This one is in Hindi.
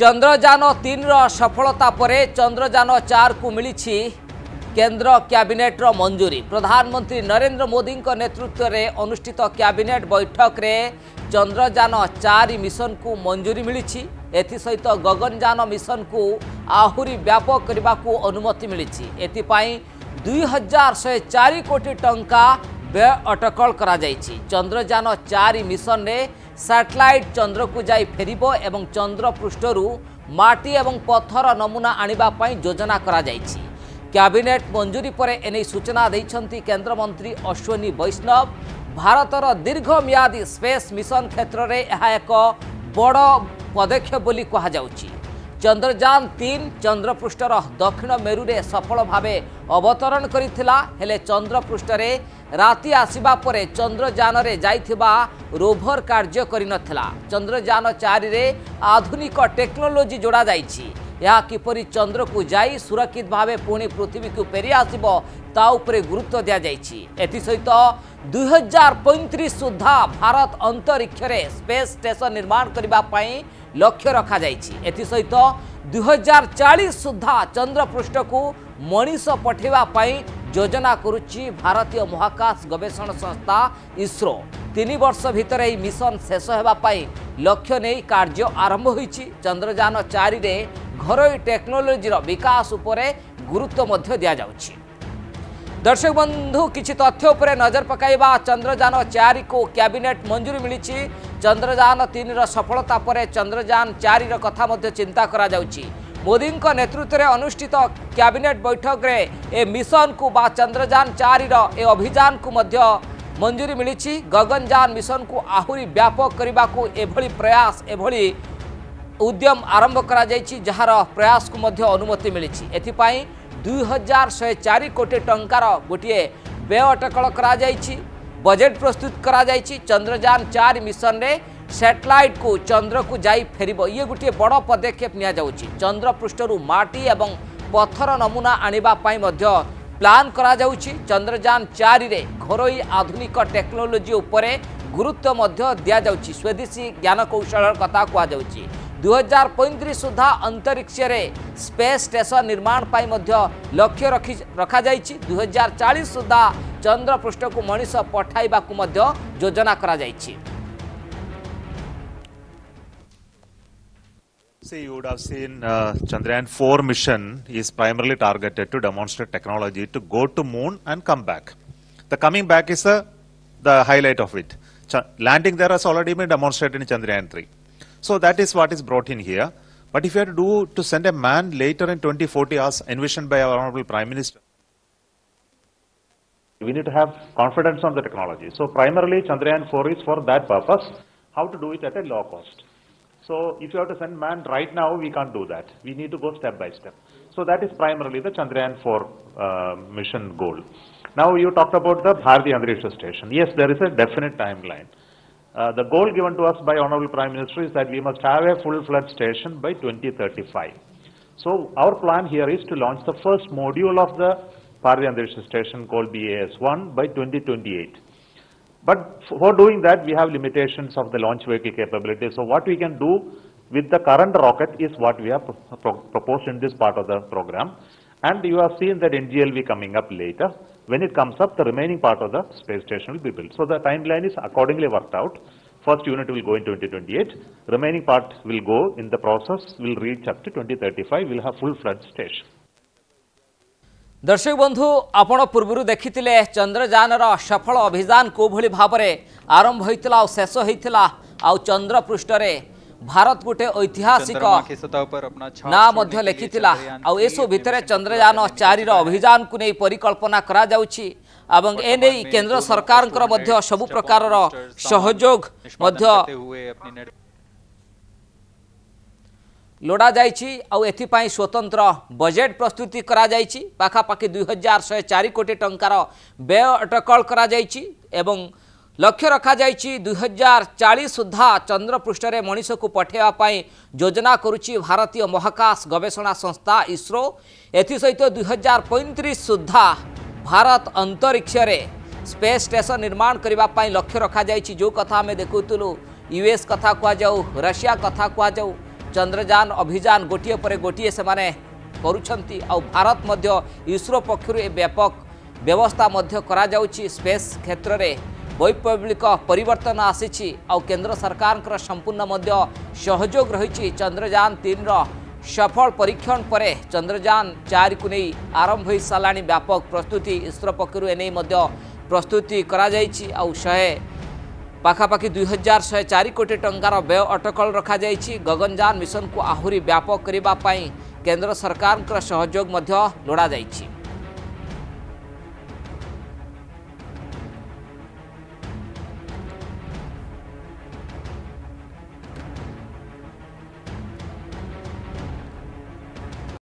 चंद्रयान-3 सफलता पर चंद्रयान-4 को मिली केंद्र कैबिनेट मंजूरी। प्रधानमंत्री नरेंद्र मोदी नेतृत्व में अनुष्ठित कैबिनेट बैठक में चंद्रयान-4 मिशन को मंजूरी मिली। एसहित गगनयान मिशन को आहुरी व्यापक करने को अनुमति मिली। एपाई 2104 कोटी टंका व्यय अटकल करा जायछि। चंद्रयान-4 मिशन ने सैटेलाइट चंद्र को जाई फेरिबो एवं चंद्र पृष्ठरू माटी एवं पत्थर नमूना आनिबा पई योजना करा जायछि। कैबिनेट मंजूरी पर एने सूचना दैछन्ति केंद्र मंत्री अश्विनी वैष्णव। भारतर दीर्घ मियादी स्पेस मिशन क्षेत्र में यह एक बड़ पदक्षेप बोली कहा जाउछि। चंद्रयान-3 चंद्रपृष्ठर दक्षिण मेरु रे सफल भावे अवतरण करिथिला। हेले चंद्रपृष्ठ रे राति आसीबा परे चंद्रयान रे जाइथिबा रोभर कार्य करिनथिला। चंद्रयान-4 रे आधुनिक टेक्नोलोजी जोड़ा जाइछि। या किपरि चंद्र को जाई सुरक्षित भावे पुणी पृथ्वी को फेरी आसीबो ता उपरे गुरुत्व दिया जाइछि। एति सहित 2035 सुधा भारत अंतरिक्ष रे स्पेस स्टेशन निर्माण करिबा पई लक्ष्य रखा जाइछि। एति सहित 2040 सुधा चंद्रपृष्ठ को मनीष पठेबा पई योजना करुछि भारतीय महाकाश गवेषणा संस्था इसरो। 3 वर्ष भितर एही मिशन शेष हेबा पई लक्ष्य नै कार्य आरंभ होइछि। चंद्रयान-4 रे घरोई टेक्नोलोजी रो विकास उपरे गुरुत्व मध्य दिया जाउछि। दर्शक बंधु किछि तथ्य उपरे नजर पकाइबा। चंद्रयान-4 को कैबिनेट मंजूरी मिलिछि। चंद्रयान-3 रो सफलता पर चंद्रयान-4 रो कथा मध्य चिंता करा जाउछि। मोदी नेतृत्व में अनुष्ठित कैबिनेट बैठक में ए मिशन को बा चंद्रयान-4 ए अभियान को मध्य मंजूरी मिली। गगनयान मिशन को आहुरी व्यापक करने को एभली प्रयास एभली उद्यम आरंभ करा जाइछि। जहार प्रयास को मध्य अनुमति मिली। एथिपाई 2104 कोटी टंकार गोटे व्यय अटकल करा जाइछि। बजेट प्रस्तुत करा जाइछि। चंद्रयान-4 मिशन ने सैटेलाइट को चंद्र को जाई फेरिबो ये गोटे बड़ पदक्षेप निया जाउछि। चंद्र पृष्ठरू माटी एवं पत्थर नमूना आनिबा पई मध्य प्लान करा जाउछि। चंद्रयान-4 रे घरोई आधुनिक टेक्नोलोजी उपरे गुरुत्व मध्य दिया जाउछि। स्वदेशी ज्ञान कौशल कथा कहा जाउछि। 2035 सुधा अंतरिक्ष रे स्पेस स्टेशन निर्माण पाई मध्य लक्ष्य रखा जाइछि। 2040 सुधा चंद्र पृष्ठ को मनीष पठाइबा को मध्य योजना करा जाइछि। See, you would have seen Chandrayaan-4 mission is primarily targeted to demonstrate technology to go to moon and come back. The coming back is the highlight of it. Landing there has already been demonstrated in Chandrayaan-3. So that is what is brought in here. But if you had to send a man later in 2040 as envisioned by our Honorable Prime Minister, we need to have confidence on the technology. So primarily Chandrayaan-4 is for that purpose, how to do it at a low cost. So if you have to send man right now, we can't do that. We need to go step by step. So that is primarily the Chandrayaan-4 mission goal. Now you talked about the Bharatiya Anvesh Station. Yes, there is a definite timeline. The goal given to us by Honorable Prime Minister is that we must have a full-fledged station by 2035. So our plan here is to launch the first module of the Bharatiya Anvesh Station called BAS-1 by 2028. But for doing that, we have limitations of the launch vehicle capability. So what we can do with the current rocket is what we have proposed in this part of the program. And you have seen that NGLV coming up later. When it comes up, the remaining part of the space station will be built. So the timeline is accordingly worked out. First unit will go in 2028. Remaining part will go in the process, will reach up to 2035. We'll have full-fledged station. दर्शक बंधु आपण पूर्व देखी चंद्रयान सफल अभियान को भली भाव में आरंभ होता और शेष होता। आ चंद्रपृष्ठ भारत गोटे ऐतिहासिक ना लिखि आसू भितर चंद्रयान-4 अभियान को नहीं परिकल्पना करा जाउछि। एने केंद्र सरकार सबु प्रकार सहयोग लोड़ा जाइछि। एथिपाई स्वतंत्र बजेट प्रस्तुति करा जाइछि। पाखापाखि 2104 कोटी टंकार व्यय अटकल करा जाइछि एवं लक्ष्य रखा जाइछि 2040 सुधा चंद्रपृष्ठ रे मनीष को पठेवा पई योजना करुछि भारतीय महाकाश गवेषणा संस्था इसरो। एथि सहित 2035 सुधा भारत अंतरिक्ष रे स्पेस स्टेशन निर्माण करिबा पई लक्ष्य रखा जाइछि। जो कथा हमें देखुतलु यूएस कथा कह जाऊ रशिया कथा कह जाऊ चंद्रयान अभियान गोटे पर गोटे से करुछंती आ भारत मध्य इसरो पक्षरु ए व्यापक व्यवस्था मध्य करा जाउची। स्पेस क्षेत्र रे वैप्लविक परिवर्तन आसी आ केंद्र सरकार संपूर्ण मध्य सहयोग रही। चंद्रयान-3 रो सफल परीक्षण पर चंद्रयान-4 को नहीं आरंभ हो सारा व्यापक प्रस्तुति इसरो पक्षरु एने मध्य प्रस्तुति करा जाइची। आ 1,104 कोटी टंकार व्यय अटकल रखा जाइची। गगनयान मिशन को आहुरी व्यापक करने केंद्र सरकार सहयोग मध्य लोड़ा जाइची।